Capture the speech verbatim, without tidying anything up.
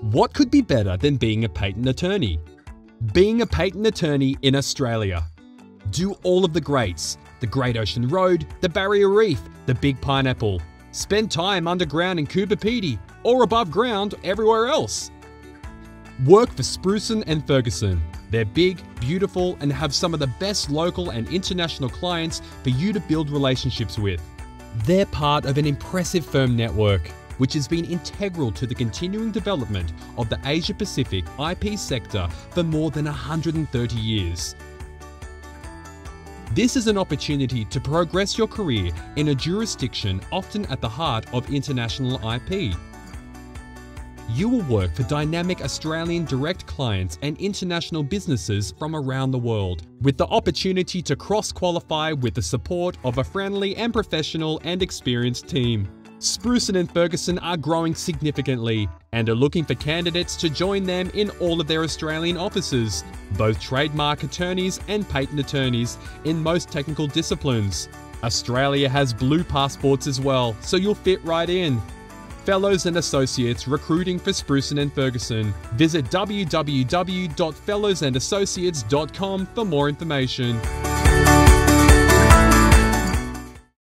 What could be better than being a patent attorney? Being a patent attorney in Australia. Do all of the greats, the Great Ocean Road, the Barrier Reef, the Big Pineapple. Spend time underground in Coober Pedy, or above ground everywhere else. Work for Spruson and Ferguson. They're big, beautiful, and have some of the best local and international clients for you to build relationships with. They're part of an impressive firm network, which has been integral to the continuing development of the Asia-Pacific I P sector for more than one hundred thirty years. This is an opportunity to progress your career in a jurisdiction often at the heart of international I P. You will work for dynamic Australian direct clients and international businesses from around the world, with the opportunity to cross-qualify with the support of a friendly and professional and experienced team. Spruson and Ferguson are growing significantly and are looking for candidates to join them in all of their Australian offices, both trademark attorneys and patent attorneys in most technical disciplines. Australia has blue passports as well, so you'll fit right in. Fellows and Associates recruiting for Spruson and Ferguson. Visit w w w dot fellows and associates dot com for more information.